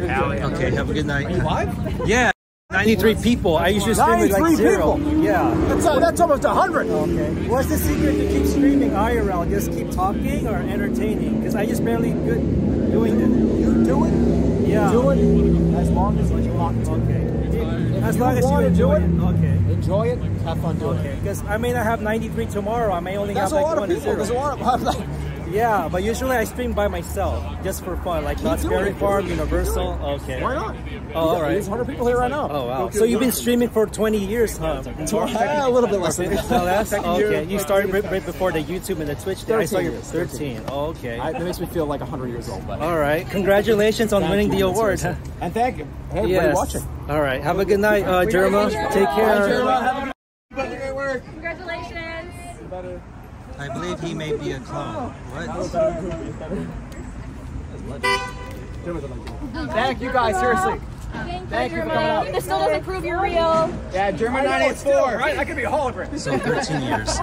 Okay, have a good night. Are you live? Yeah. 93 people. I usually stream with like 0. People. Yeah. That's almost 100. Okay. What's the secret to keep streaming IRL? Just keep talking or entertaining? Because I just barely good doing it. You do it? Yeah. Do it as long as you want to. Okay. As long as you enjoy it. Okay. Enjoy it. Have fun doing it. Okay. Because I may not have 93 tomorrow. I may only have like 1 or 0. There's a lot of people. Yeah, but usually I stream by myself, just for fun, like Scary Farm, Universal. Okay. Why not? Oh, all right. There's 100 people here right now. Oh, wow. So you've been streaming for 20 years, huh? A little bit less than that. Okay. You started right before the YouTube and the Twitch day. I saw you 13. Oh, okay. That makes me feel like 100 years old. But all right. Congratulations on winning the award. And thank you. Hey, yes. For watching. All right. Have a good night, Jerma. Take care. Bye, Jerma. Have a good night. Great work. Congratulations. I believe he may be a clone. What? Thank you guys, seriously. Thank you for coming out. This still doesn't prove you're real. Yeah, Jerma985. Right? I could be a hologram. So 13 years.